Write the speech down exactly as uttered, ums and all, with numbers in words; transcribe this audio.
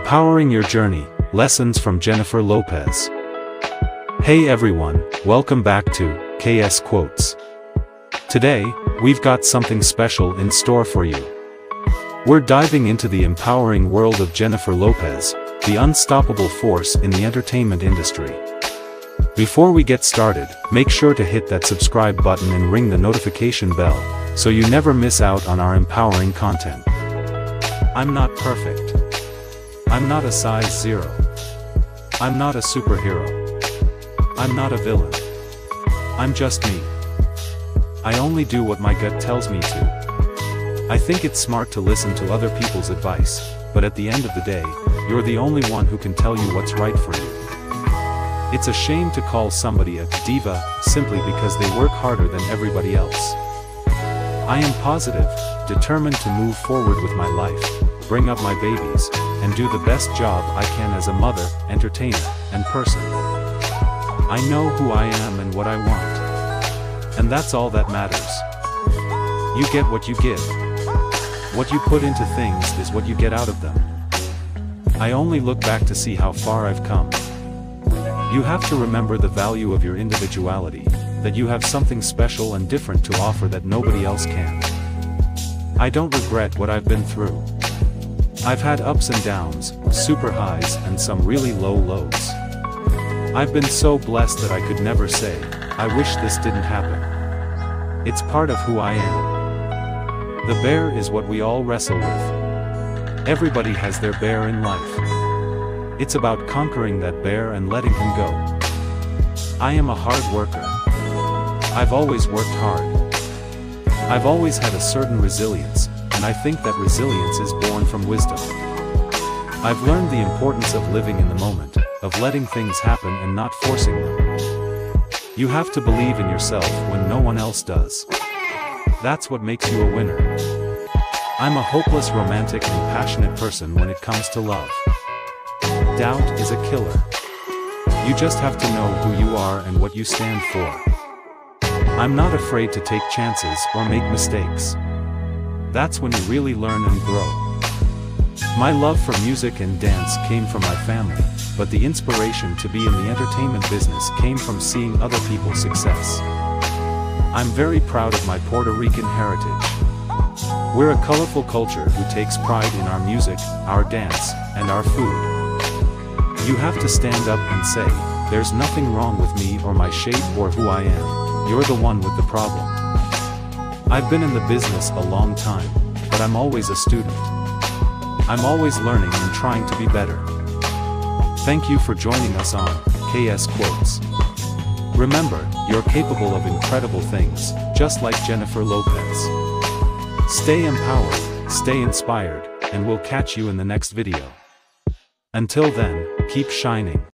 Empowering Your Journey, Lessons from Jennifer Lopez. Hey everyone, welcome back to K S Quotes. Today, we've got something special in store for you. We're diving into the empowering world of Jennifer Lopez, the unstoppable force in the entertainment industry. Before we get started, make sure to hit that subscribe button and ring the notification bell, so you never miss out on our empowering content. I'm not perfect. I'm not a size zero. I'm not a superhero. I'm not a villain. I'm just me. I only do what my gut tells me to. I think it's smart to listen to other people's advice, but at the end of the day, you're the only one who can tell you what's right for you. It's a shame to call somebody a diva simply because they work harder than everybody else. I am positive, determined to move forward with my life, bring up my babies, and do the best job I can as a mother, entertainer, and person. I know who I am and what I want. And that's all that matters. You get what you give. What you put into things is what you get out of them. I only look back to see how far I've come. You have to remember the value of your individuality, that you have something special and different to offer that nobody else can. I don't regret what I've been through. I've had ups and downs, super highs and some really low lows. I've been so blessed that I could never say, I wish this didn't happen. It's part of who I am. The bear is what we all wrestle with. Everybody has their bear in life. It's about conquering that bear and letting him go. I am a hard worker. I've always worked hard. I've always had a certain resilience, and I think that resilience is born from wisdom. I've learned the importance of living in the moment, of letting things happen and not forcing them. You have to believe in yourself when no one else does. That's what makes you a winner. I'm a hopeless, romantic, and passionate person when it comes to love. Doubt is a killer. You just have to know who you are and what you stand for. I'm not afraid to take chances or make mistakes. That's when you really learn and grow. My love for music and dance came from my family, but the inspiration to be in the entertainment business came from seeing other people's success. I'm very proud of my Puerto Rican heritage. We're a colorful culture who takes pride in our music, our dance, and our food. You have to stand up and say, there's nothing wrong with me or my shape or who I am, you're the one with the problem. I've been in the business a long time, but I'm always a student. I'm always learning and trying to be better. Thank you for joining us on K S Quotes. Remember, you're capable of incredible things, just like Jennifer Lopez. Stay empowered, stay inspired, and we'll catch you in the next video. Until then, keep shining.